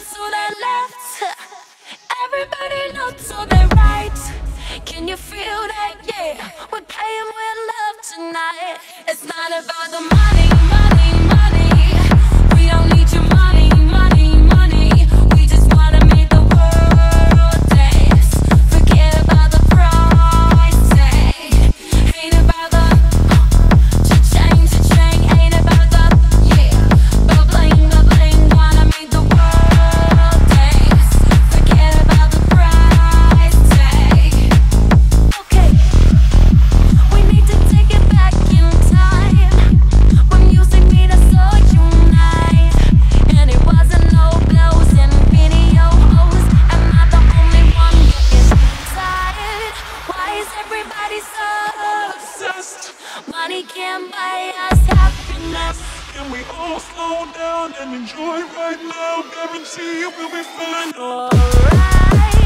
to the left, everybody look to the right. Can you feel that? Yeah, we're playing with love tonight. It's not about the money, money, money. We don't need your money, money, money. We just wanna make the world dance. Forget about the price tag. Ain't about the cha-ching, cha-ching. Ain't about the, yeah, ba-bling, ba-bling. Wanna make the world dance. Forget about the price tag. Okay, we need to take it back in time, when music made us all unite. And it wasn't low blows and videos. Am I the only one who gets tired? Why is everybody so obsessed? Money can't buy us happiness. Can we all slow down and enjoy right now? Guarantee it will be fine. Alright.